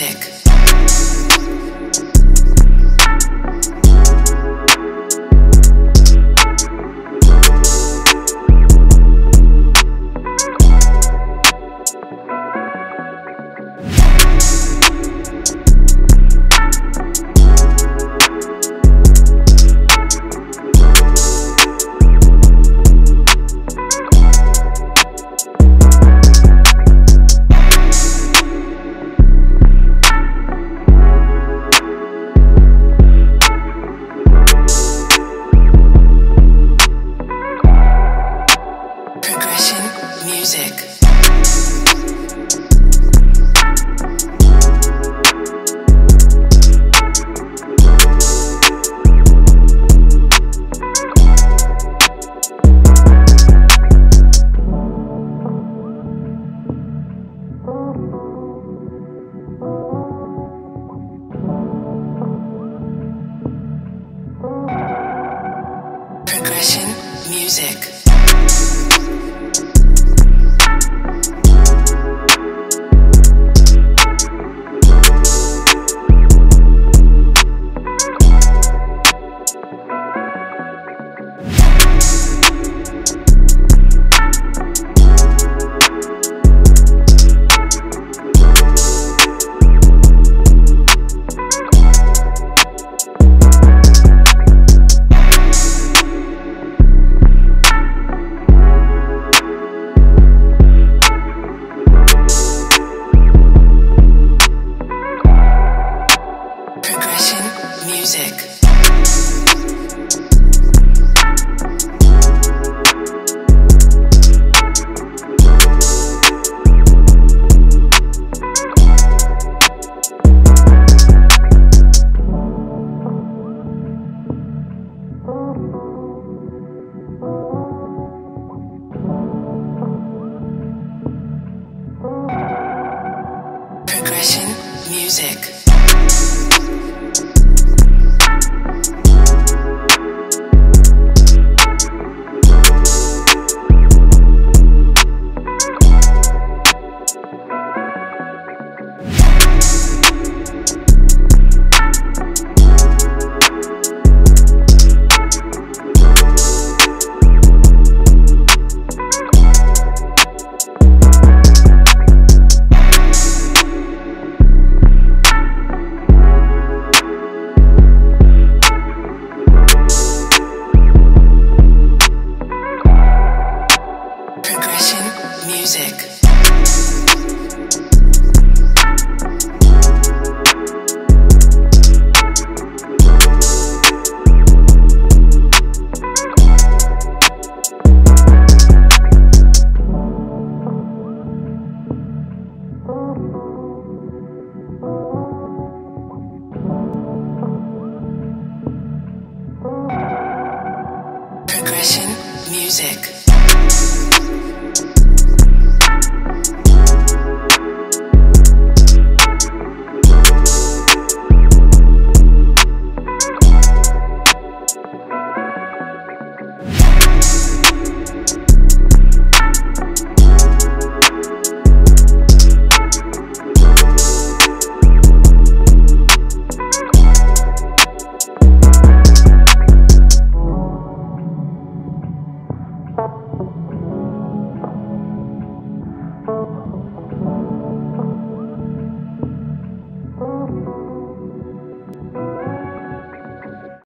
Music. Music. Progression Music. Music. Progression Music. Music. Progression Music.